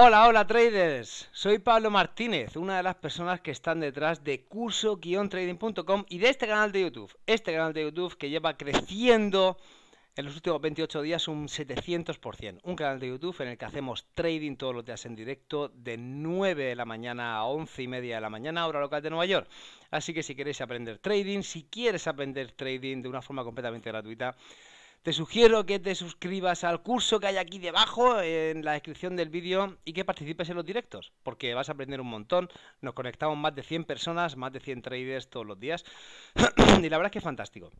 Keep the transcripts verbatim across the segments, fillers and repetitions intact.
Hola, hola traders, soy Pablo Martínez, una de las personas que están detrás de curso guión trading punto com y de este canal de YouTube, este canal de YouTube que lleva creciendo en los últimos veintiocho días un setecientos por ciento, un canal de YouTube en el que hacemos trading todos los días en directo de nueve de la mañana a once y media de la mañana, hora local de Nueva York. Así que si queréis aprender trading, si quieres aprender trading de una forma completamente gratuita, te sugiero que te suscribas al curso que hay aquí debajo en la descripción del vídeo y que participes en los directos, porque vas a aprender un montón. Nos conectamos más de cien personas, más de cien traders todos los días y la verdad es que es fantástico.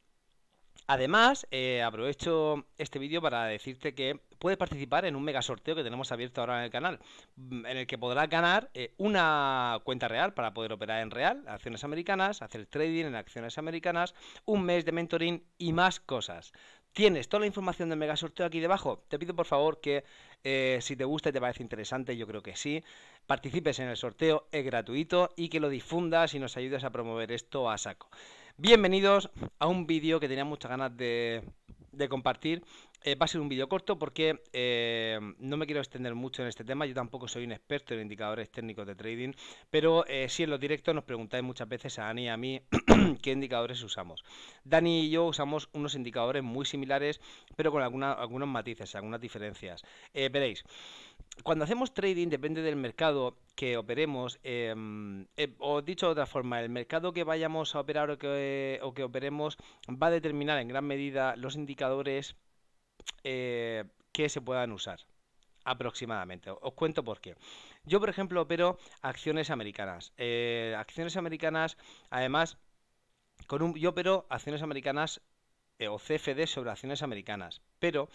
Además, eh, aprovecho este vídeo para decirte que puedes participar en un mega sorteo que tenemos abierto ahora en el canal, en el que podrás ganar eh, una cuenta real para poder operar en real, acciones americanas, hacer trading en acciones americanas, un mes de mentoring y más cosas. Tienes toda la información del mega sorteo aquí debajo. Te pido por favor que eh, si te gusta y te parece interesante, yo creo que sí, participes en el sorteo, es gratuito, y que lo difundas y nos ayudes a promover esto a saco. Bienvenidos a un vídeo que tenía muchas ganas de, de compartir. Eh, va a ser un vídeo corto porque eh, no me quiero extender mucho en este tema. Yo tampoco soy un experto en indicadores técnicos de trading, pero eh, sí en los directos nos preguntáis muchas veces a Dani y a mí qué indicadores usamos. Dani y yo usamos unos indicadores muy similares, pero con alguna, algunos matices, algunas diferencias. Eh, veréis, cuando hacemos trading depende del mercado que operemos, eh, eh, o dicho de otra forma, el mercado que vayamos a operar o que, eh, o que operemos va a determinar en gran medida los indicadores Eh, que se puedan usar aproximadamente. Os cuento por qué. Yo, por ejemplo, opero acciones americanas. Eh, acciones americanas, además, con un, yo opero acciones americanas eh, o C F D sobre acciones americanas. Pero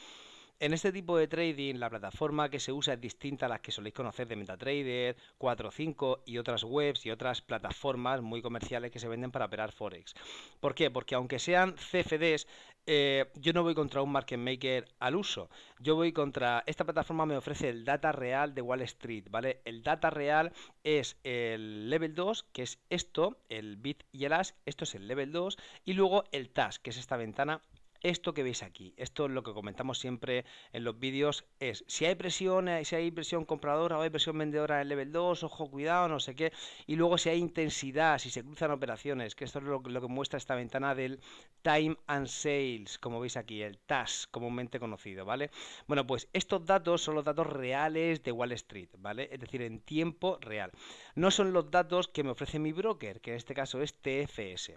en este tipo de trading, la plataforma que se usa es distinta a las que soléis conocer de MetaTrader, cuatro cinco y otras webs y otras plataformas muy comerciales que se venden para operar Forex. ¿Por qué? Porque aunque sean C F Ds, eh, yo no voy contra un market maker al uso. Yo voy contra... Esta plataforma me ofrece el data real de Wall Street, ¿vale? El data real es el Level dos, que es esto, el bid y el ask, esto es el Level dos, y luego el T A S, que es esta ventana. Esto que veis aquí, esto es lo que comentamos siempre en los vídeos, es si hay presión, si hay presión compradora o hay presión vendedora en el Level dos, ojo, cuidado, no sé qué, y luego si hay intensidad, si se cruzan operaciones, que esto es lo, lo que muestra esta ventana del Time and Sales, como veis aquí, el T A S, comúnmente conocido, ¿vale? Bueno, pues estos datos son los datos reales de Wall Street, ¿vale? Es decir, en tiempo real. No son los datos que me ofrece mi broker, que en este caso es T F S.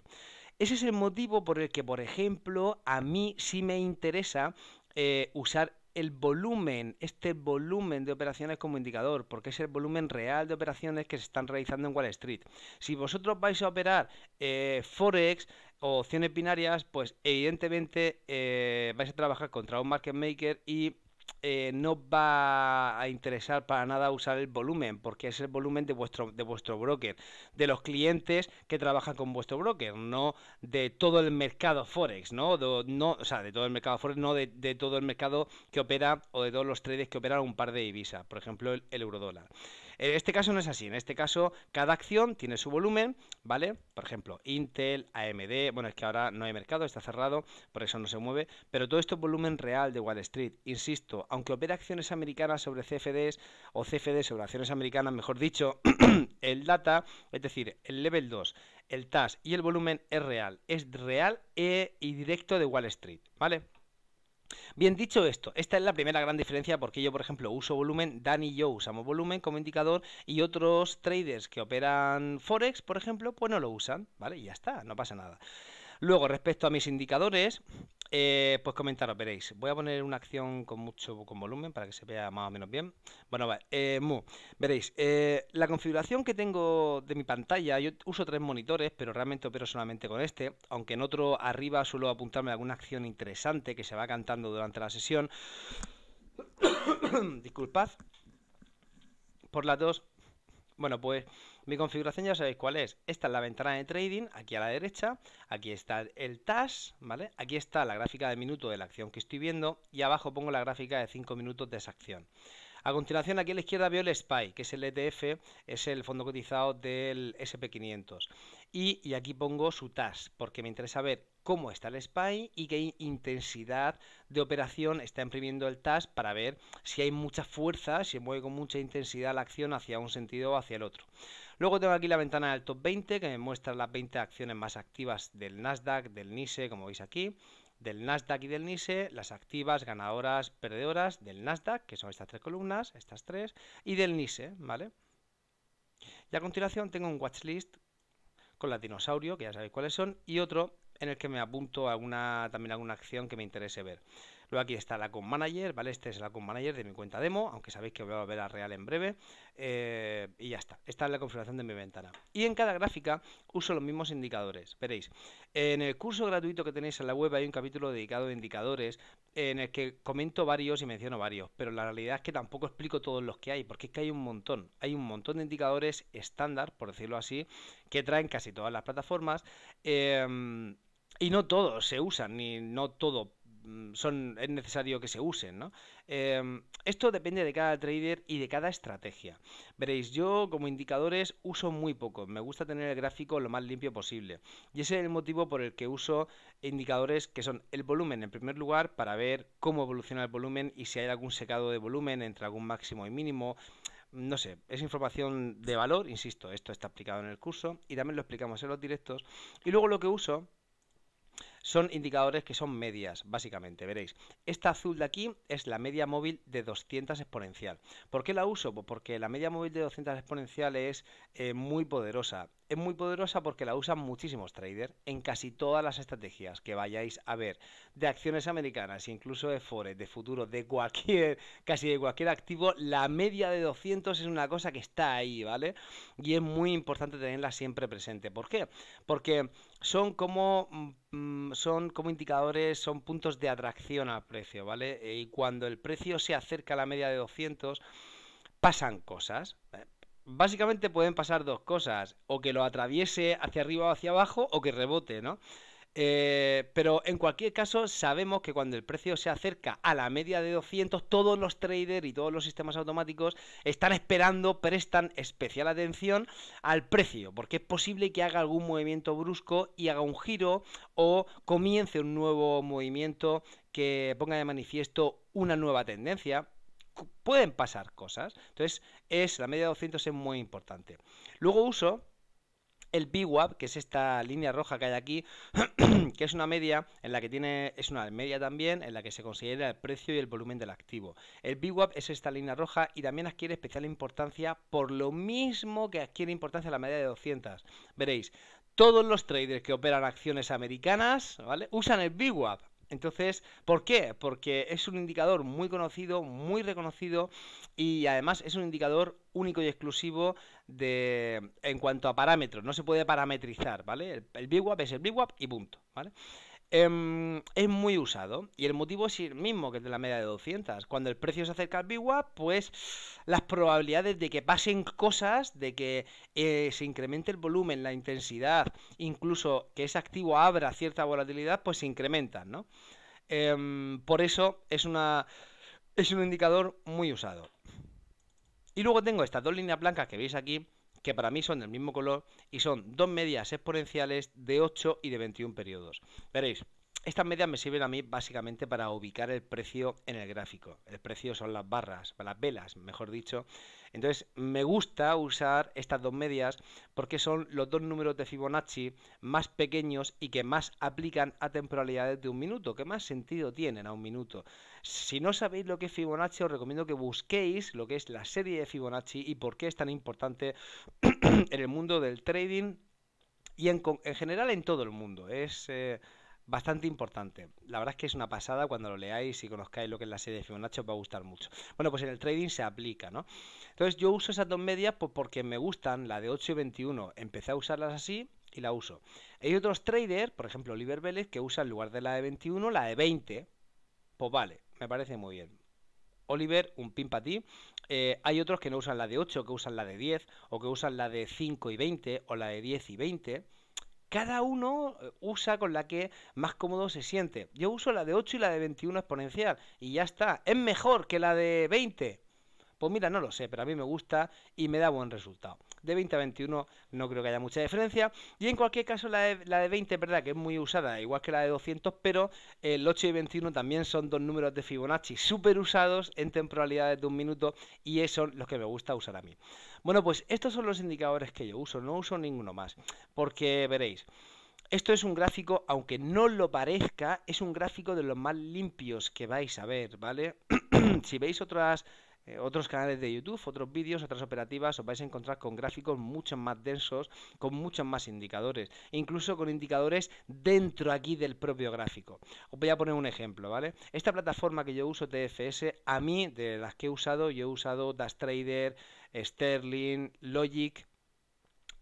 Ese es el motivo por el que, por ejemplo, a mí sí me interesa eh, usar el volumen, este volumen de operaciones como indicador, porque es el volumen real de operaciones que se están realizando en Wall Street. Si vosotros vais a operar eh, Forex o opciones binarias, pues evidentemente eh, vais a trabajar contra un market maker y eh, no va a interesar para nada usar el volumen, porque es el volumen de vuestro, de vuestro broker, de los clientes que trabajan con vuestro broker, no de todo el mercado Forex, ¿no? De, no o sea, de todo el mercado Forex, no de, de todo el mercado que opera o de todos los traders que operan un par de divisas, por ejemplo, el, el eurodólar. En este caso no es así, en este caso cada acción tiene su volumen, ¿vale? Por ejemplo, Intel, A M D, bueno, es que ahora no hay mercado, está cerrado, por eso no se mueve, pero todo esto es volumen real de Wall Street, insisto, aunque opera acciones americanas sobre C F Ds o C F Ds sobre acciones americanas, mejor dicho, el data, es decir, el Level dos, el T A S y el volumen es real, es real e, y directo de Wall Street, ¿vale? Bien, dicho esto, esta es la primera gran diferencia porque yo, por ejemplo, uso volumen, Dani y yo usamos volumen como indicador y otros traders que operan Forex, por ejemplo, pues no lo usan, ¿vale? Y ya está, no pasa nada. Luego, respecto a mis indicadores, eh, pues comentaros, veréis, voy a poner una acción con mucho con volumen para que se vea más o menos bien. Bueno, vale, eh, mu. veréis, eh, la configuración que tengo de mi pantalla, yo uso tres monitores, pero realmente opero solamente con este, aunque en otro arriba suelo apuntarme a alguna acción interesante que se va cantando durante la sesión. Disculpad por las dos. Bueno, pues mi configuración ya sabéis cuál es. Esta es la ventana de trading, aquí a la derecha. Aquí está el T A S, ¿vale? Aquí está la gráfica de minuto de la acción que estoy viendo. Y abajo pongo la gráfica de cinco minutos de esa acción. A continuación, aquí a la izquierda veo el S P Y, que es el E T F, es el fondo cotizado del S P quinientos. Y, y aquí pongo su T A S, porque me interesa ver cómo está el S P Y y qué intensidad de operación está imprimiendo el T A S para ver si hay mucha fuerza, si mueve con mucha intensidad la acción hacia un sentido o hacia el otro. Luego tengo aquí la ventana del top veinte que me muestra las veinte acciones más activas del NASDAQ, del NYSE, como veis aquí, del NASDAQ y del NYSE, las activas, ganadoras, perdedoras, del NASDAQ, que son estas tres columnas, estas tres, y del NYSE, ¿vale? Y a continuación tengo un watchlist con las dinosaurio, que ya sabéis cuáles son, y otro en el que me apunto alguna, también alguna acción que me interese ver. Luego aquí está la Account Manager, ¿vale? Este es el Account Manager de mi cuenta demo, aunque sabéis que voy a volver a real en breve. Eh, y ya está. Esta es la configuración de mi ventana. Y en cada gráfica uso los mismos indicadores. Veréis, en el curso gratuito que tenéis en la web hay un capítulo dedicado a indicadores en el que comento varios y menciono varios, pero la realidad es que tampoco explico todos los que hay, porque es que hay un montón. Hay un montón de indicadores estándar, por decirlo así, que traen casi todas las plataformas. Eh, y no todos se usan, ni no todo Son, es necesario que se usen, ¿no? Eh, esto depende de cada trader y de cada estrategia. Veréis, yo como indicadores uso muy poco. Me gusta tener el gráfico lo más limpio posible. Y ese es el motivo por el que uso indicadores que son el volumen, en primer lugar, para ver cómo evoluciona el volumen y si hay algún secado de volumen entre algún máximo y mínimo. No sé, es información de valor, insisto, esto está explicado en el curso y también lo explicamos en los directos. Y luego lo que uso son indicadores que son medias, básicamente, veréis. Esta azul de aquí es la media móvil de doscientos exponencial. ¿Por qué la uso? Pues porque la media móvil de doscientos exponencial es eh, muy poderosa. Es muy poderosa porque la usan muchísimos traders en casi todas las estrategias que vayáis a ver, de acciones americanas, incluso de forex, de futuros, de cualquier, casi de cualquier activo. La media de doscientos es una cosa que está ahí, ¿vale? Y es muy importante tenerla siempre presente. ¿Por qué? Porque son como... son como indicadores, son puntos de atracción al precio, ¿vale? Y cuando el precio se acerca a la media de doscientos, pasan cosas. Básicamente pueden pasar dos cosas, o que lo atraviese hacia arriba o hacia abajo, o que rebote, ¿no? Eh, pero en cualquier caso sabemos que cuando el precio se acerca a la media de doscientos, todos los traders y todos los sistemas automáticos están esperando, prestan especial atención al precio, porque es posible que haga algún movimiento brusco y haga un giro o comience un nuevo movimiento que ponga de manifiesto una nueva tendencia. Pueden pasar cosas, entonces es, la media de doscientos es muy importante. Luego uso el V WAP, que es esta línea roja que hay aquí, que es una media en la que tiene, es una media también en la que se considera el precio y el volumen del activo. El V WAP es esta línea roja y también adquiere especial importancia por lo mismo que adquiere importancia la media de doscientos. Veréis, todos los traders que operan acciones americanas, ¿vale?, usan el V WAP. Entonces, ¿por qué? Porque es un indicador muy conocido, muy reconocido y además es un indicador único y exclusivo de, en cuanto a parámetros. No se puede parametrizar, ¿vale? El, el V WAP es el V WAP y punto, ¿vale? Eh, es muy usado y el motivo es el mismo que el de la media de doscientos. Cuando el precio se acerca al V WAP, pues las probabilidades de que pasen cosas, de que eh, se incremente el volumen, la intensidad, incluso que ese activo abra cierta volatilidad, pues se incrementan, ¿no? Eh, por eso es, una, es un indicador muy usado. Y luego tengo estas dos líneas blancas que veis aquí, que para mí son del mismo color y son dos medias exponenciales de ocho y de veintiuno periodos. Veréis, estas medias me sirven a mí básicamente para ubicar el precio en el gráfico. El precio son las barras, las velas, mejor dicho. Entonces me gusta usar estas dos medias porque son los dos números de Fibonacci más pequeños y que más aplican a temporalidades de un minuto, que más sentido tienen a un minuto. Si no sabéis lo que es Fibonacci, os recomiendo que busquéis lo que es la serie de Fibonacci y por qué es tan importante en el mundo del trading y en, en general en todo el mundo. Es eh, bastante importante. La verdad es que es una pasada. Cuando lo leáis y conozcáis lo que es la serie de Fibonacci os va a gustar mucho. Bueno, pues en el trading se aplica, ¿no? Entonces yo uso esas dos medias porque me gustan, la de ocho y veintiuno. Empecé a usarlas así y la uso. Hay otros traders, por ejemplo Oliver Vélez, que usa en lugar de la de veintiuno, la de veinte. Pues vale, me parece muy bien. Oliver, un pin para ti. Eh, hay otros que no usan la de ocho, que usan la de diez, o que usan la de cinco y veinte, o la de diez y veinte. Cada uno usa con la que más cómodo se siente. Yo uso la de ocho y la de veintiuno exponencial y ya está. Es mejor que la de veinte, Pues mira, no lo sé, pero a mí me gusta y me da buen resultado. De veinte a veintiuno no creo que haya mucha diferencia. Y en cualquier caso la de, la de veinte es verdad que es muy usada, igual que la de doscientos, pero el ocho y veintiuno también son dos números de Fibonacci súper usados en temporalidades de un minuto y esos son los que me gusta usar a mí. Bueno, pues estos son los indicadores que yo uso, no uso ninguno más, porque veréis, esto es un gráfico, aunque no lo parezca, es un gráfico de los más limpios que vais a ver, ¿vale? Si veis otras... otros canales de YouTube, otros vídeos, otras operativas, os vais a encontrar con gráficos mucho más densos, con muchos más indicadores, incluso con indicadores dentro aquí del propio gráfico. Os voy a poner un ejemplo, ¿vale? Esta plataforma que yo uso, T F S, a mí, de las que he usado, yo he usado DasTrader, Sterling, Logic,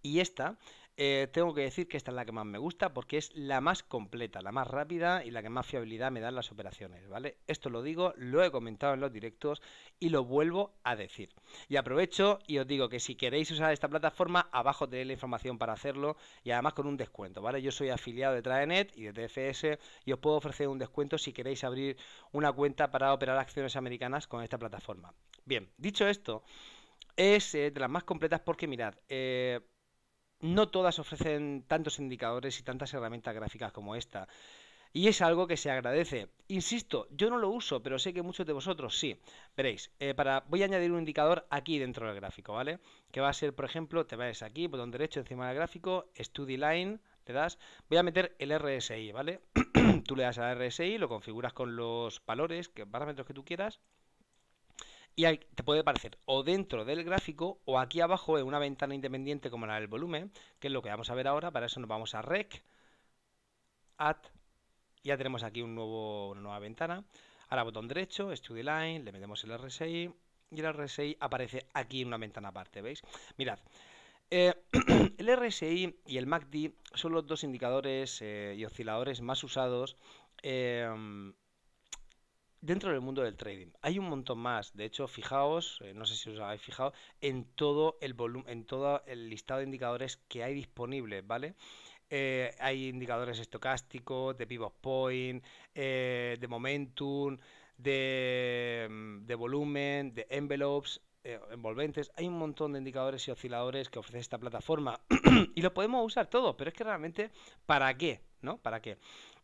y esta... Eh, tengo que decir que esta es la que más me gusta porque es la más completa, la más rápida y la que más fiabilidad me dan las operaciones, ¿vale? Esto lo digo, lo he comentado en los directos y lo vuelvo a decir. Y aprovecho y os digo que si queréis usar esta plataforma, abajo tenéis la información para hacerlo y además con un descuento, ¿vale? Yo soy afiliado de Tradenet y de T F S y os puedo ofrecer un descuento si queréis abrir una cuenta para operar acciones americanas con esta plataforma. Bien, dicho esto, es eh, de las más completas porque mirad... Eh, No todas ofrecen tantos indicadores y tantas herramientas gráficas como esta. Y es algo que se agradece. Insisto, yo no lo uso, pero sé que muchos de vosotros sí. Veréis, eh, para... voy a añadir un indicador aquí dentro del gráfico, ¿vale? Que va a ser, por ejemplo, te vais aquí, botón derecho encima del gráfico, Study Line, le das. Voy a meter el R S I, ¿vale? Tú le das al R S I, lo configuras con los valores, que parámetros que tú quieras. Y ahí te puede aparecer o dentro del gráfico o aquí abajo en una ventana independiente como la del volumen, que es lo que vamos a ver ahora. Para eso nos vamos a R E C, Add, ya tenemos aquí un nuevo, una nueva ventana. Ahora botón derecho, Study Line, le metemos el R S I y el R S I aparece aquí en una ventana aparte, ¿veis? Mirad. Eh, el R S I y el M A C D son los dos indicadores eh, y osciladores más usados eh, dentro del mundo del trading. Hay un montón más. De hecho, fijaos, eh, no sé si os habéis fijado, en todo el volumen, en todo el listado de indicadores que hay disponibles, ¿vale? Eh, hay indicadores estocásticos, de pivot point, eh, de momentum, de, de volumen, de envelopes, eh, envolventes. Hay un montón de indicadores y osciladores que ofrece esta plataforma y los podemos usar todos, pero es que realmente, ¿para qué? ¿No? ¿Para qué?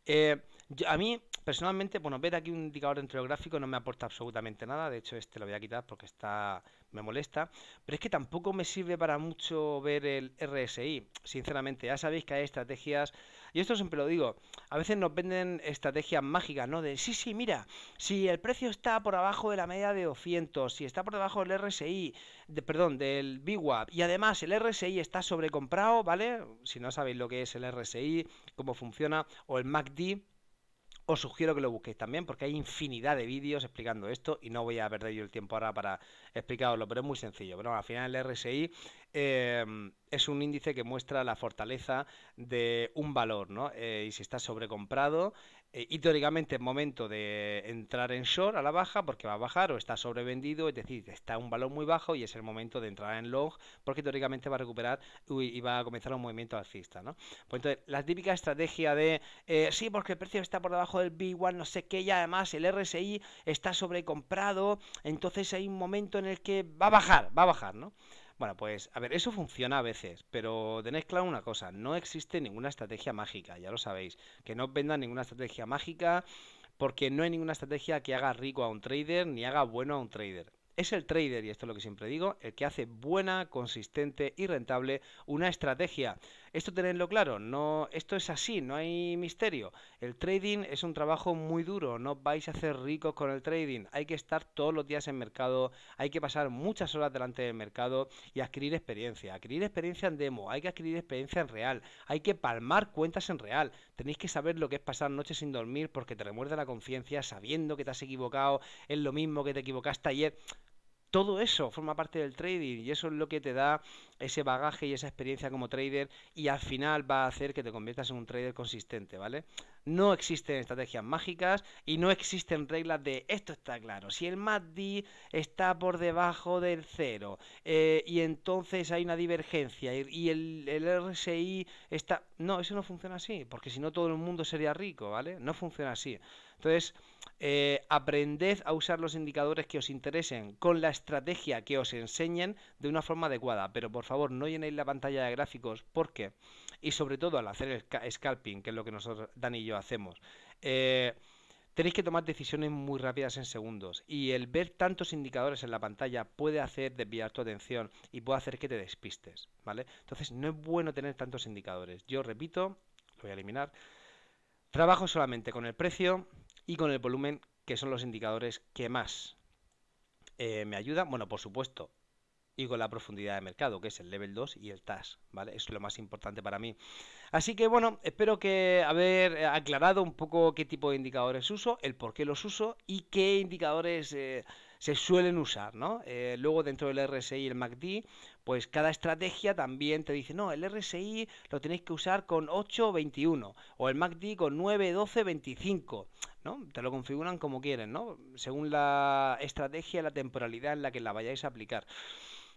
Eh, yo, a mí, personalmente, bueno, ver aquí un indicador dentro del gráfico no me aporta absolutamente nada. De hecho, este lo voy a quitar porque está me molesta. Pero es que tampoco me sirve para mucho ver el R S I, sinceramente. Ya sabéis que hay estrategias, y esto siempre lo digo, a veces nos venden estrategias mágicas, ¿no? De, sí, sí, mira, si el precio está por abajo de la media de doscientos, si está por debajo del R S I, de, perdón, del V WAP, y además el R S I está sobrecomprado, ¿vale? Si no sabéis lo que es el R S I, cómo funciona, o el M A C D, os sugiero que lo busquéis también porque hay infinidad de vídeos explicando esto y no voy a perder yo el tiempo ahora para explicaroslo, pero es muy sencillo. Pero bueno, al final el R S I eh, es un índice que muestra la fortaleza de un valor, ¿no? Eh, y si está sobrecomprado eh, y teóricamente es momento de entrar en short a la baja porque va a bajar o está sobrevendido, es decir, está un valor muy bajo y es el momento de entrar en long porque teóricamente va a recuperar y va a comenzar un movimiento alcista, ¿no? Pues entonces, la típica estrategia de eh, sí, porque el precio está por debajo del V WAP, no sé qué, y además el R S I está sobrecomprado, entonces hay un momento en el que va a bajar, va a bajar, ¿no? Bueno, pues, a ver, eso funciona a veces, pero tenéis claro una cosa, no existe ninguna estrategia mágica, ya lo sabéis, que no os vendan ninguna estrategia mágica, porque no hay ninguna estrategia que haga rico a un trader, ni haga bueno a un trader. Es el trader, y esto es lo que siempre digo, el que hace buena, consistente y rentable una estrategia. Esto tenedlo claro, no, esto es así, no hay misterio. El trading es un trabajo muy duro, no vais a hacer ricos con el trading. Hay que estar todos los días en mercado, hay que pasar muchas horas delante del mercado y adquirir experiencia. Adquirir experiencia en demo, hay que adquirir experiencia en real, hay que palmar cuentas en real. Tenéis que saber lo que es pasar noches sin dormir porque te remuerde la conciencia sabiendo que te has equivocado, es lo mismo que te equivocaste ayer... Todo eso forma parte del trading y eso es lo que te da ese bagaje y esa experiencia como trader y al final va a hacer que te conviertas en un trader consistente, ¿vale? No existen estrategias mágicas y no existen reglas de esto está claro. Si el M A C D está por debajo del cero eh, y entonces hay una divergencia y, y el, el R S I está... No, eso no funciona así, porque si no todo el mundo sería rico, ¿vale? No funciona así. Entonces, eh, aprended a usar los indicadores que os interesen con la estrategia que os enseñen de una forma adecuada. Pero por favor, no llenéis la pantalla de gráficos, ¿por qué? Y sobre todo al hacer el scalping, que es lo que nosotros, Dani y yo, hacemos, eh, tenéis que tomar decisiones muy rápidas en segundos, y el ver tantos indicadores en la pantalla puede hacer desviar tu atención y puede hacer que te despistes, ¿vale? Entonces no es bueno tener tantos indicadores. Yo repito, lo voy a eliminar, trabajo solamente con el precio y con el volumen, que son los indicadores que más eh, me ayudan, bueno, por supuesto, y con la profundidad de mercado, que es el level dos y el T A S, ¿vale? Es lo más importante para mí. Así que, bueno, espero que haber aclarado un poco qué tipo de indicadores uso, el por qué los uso y qué indicadores eh, se suelen usar, ¿no? Eh, luego, dentro del R S I y el M A C D, pues cada estrategia también te dice, no, el R S I lo tenéis que usar con ocho, veintiuno, o el M A C D con nueve, doce, veinticinco, ¿no? Te lo configuran como quieren, ¿no? Según la estrategia, la temporalidad en la que la vayáis a aplicar.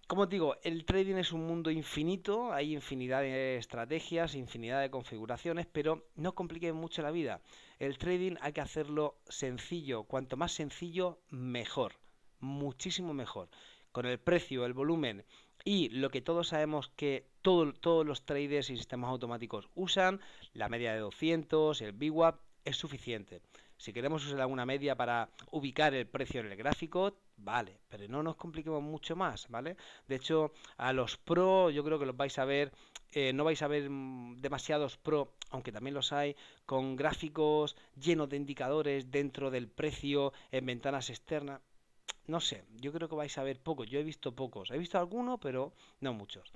Como os digo, el trading es un mundo infinito, hay infinidad de estrategias, infinidad de configuraciones, pero no os compliquéis mucho la vida. El trading hay que hacerlo sencillo, cuanto más sencillo, mejor, muchísimo mejor. Con el precio, el volumen y lo que todos sabemos que todo, todos los traders y sistemas automáticos usan, la media de doscientos, el V WAP, es suficiente. Si queremos usar alguna media para ubicar el precio en el gráfico, vale, pero no nos compliquemos mucho más, ¿vale? De hecho, a los pro yo creo que los vais a ver, eh, no vais a ver demasiados pro, aunque también los hay, con gráficos llenos de indicadores dentro del precio, en ventanas externas. No sé, yo creo que vais a ver pocos, yo he visto pocos, he visto algunos, pero no muchos.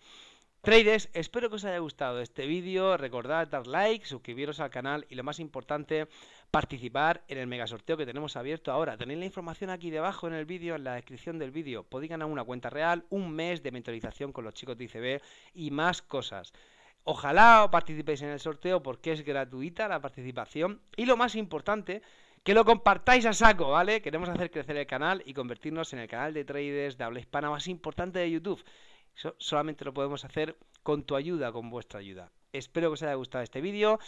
Traders, espero que os haya gustado este vídeo, recordad dar like, suscribiros al canal y lo más importante, participar en el mega sorteo que tenemos abierto ahora. Tenéis la información aquí debajo en el vídeo, en la descripción del vídeo. Podéis ganar una cuenta real, un mes de mentorización con los chicos de I C B y más cosas. Ojalá os participéis en el sorteo porque es gratuita la participación y lo más importante, que lo compartáis a saco, ¿vale? Queremos hacer crecer el canal y convertirnos en el canal de traders de habla hispana más importante de YouTube. Eso solamente lo podemos hacer con tu ayuda, con vuestra ayuda. Espero que os haya gustado este vídeo.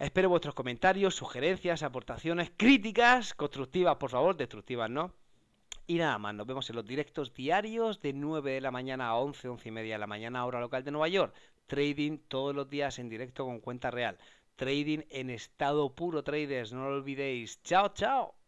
Espero vuestros comentarios, sugerencias, aportaciones, críticas, constructivas, por favor, destructivas, ¿no? Y nada más, nos vemos en los directos diarios de nueve de la mañana a once, once y media de la mañana, hora local de Nueva York. Trading todos los días en directo con cuenta real. Trading en estado puro, traders, no lo olvidéis. ¡Chao, chao!